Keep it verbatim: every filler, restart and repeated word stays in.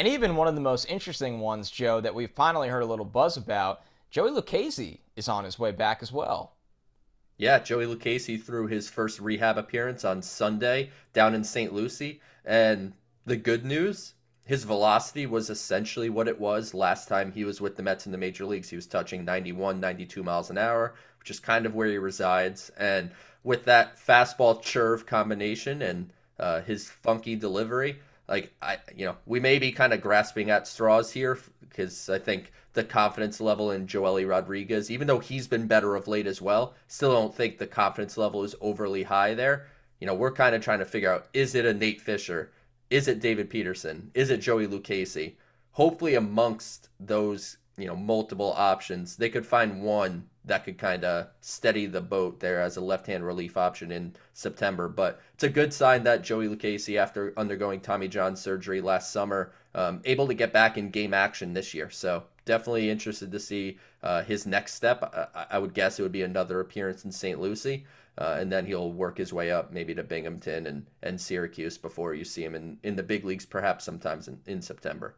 And even one of the most interesting ones, Joe, that we've finally heard a little buzz about, Joey Lucchesi is on his way back as well. Yeah, Joey Lucchesi threw his first rehab appearance on Sunday down in Saint Lucie. And the good news, his velocity was essentially what it was last time he was with the Mets in the major leagues. He was touching ninety-one, ninety-two miles an hour, which is kind of where he resides. And with that fastball churve combination and uh, his funky delivery, like, I, you know, we may be kind of grasping at straws here because I think the confidence level in Joelly Rodriguez, even though he's been better of late as well, still don't think the confidence level is overly high there. You know, we're kind of trying to figure out, is it a Nate Fisher? Is it David Peterson? Is it Joey Lucchesi? Hopefully amongst those, you know, multiple options, they could find one that could kind of steady the boat there as a left-hand relief option in September. But it's a good sign that Joey Lucchesi, after undergoing Tommy John surgery last summer, um, able to get back in game action this year. So definitely interested to see uh, his next step. I, I would guess it would be another appearance in Saint Lucie, uh, and then he'll work his way up maybe to Binghamton and, and Syracuse before you see him in, in the big leagues, perhaps sometimes in, in September.